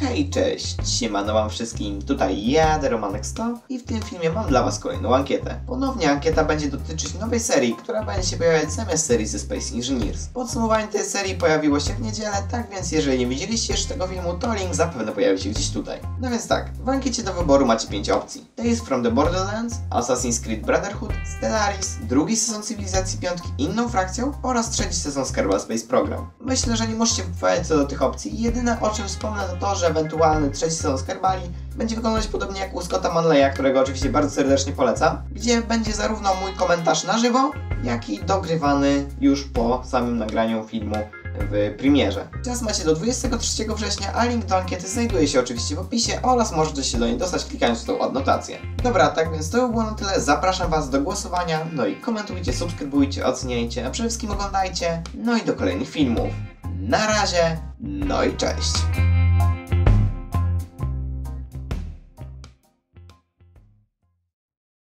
Hej, cześć, siemano wam wszystkim, tutaj ja, The Romanek100 i w tym filmie mam dla was kolejną ankietę. Ponownie ankieta będzie dotyczyć nowej serii, która będzie się pojawiać zamiast serii ze Space Engineers. Podsumowanie tej serii pojawiło się w niedzielę, tak więc jeżeli nie widzieliście jeszcze tego filmu, to link zapewne pojawi się gdzieś tutaj. No więc tak, w ankiecie do wyboru macie 5 opcji. Tales from the Borderlands, Assassin's Creed Brotherhood, Stellaris, drugi sezon Cywilizacji Piątki inną frakcją oraz trzeci sezon Kerbal Space Program. Myślę, że nie musicie wypowiadać co do tych opcji, jedyne o czym wspomnę to to, że ewentualny trzeci sezon Kerbali będzie wyglądać podobnie jak u Scotta Manleya, którego oczywiście bardzo serdecznie polecam, gdzie będzie zarówno mój komentarz na żywo, jak i dogrywany już po samym nagraniu filmu w premierze. Czas macie do 23 września, a link do ankiety znajduje się oczywiście w opisie oraz możecie się do niej dostać klikając w tą adnotację. Dobra, tak więc to by było na tyle, zapraszam was do głosowania, no i komentujcie, subskrybujcie, oceniajcie, a przede wszystkim oglądajcie, no i do kolejnych filmów. Na razie, no i cześć!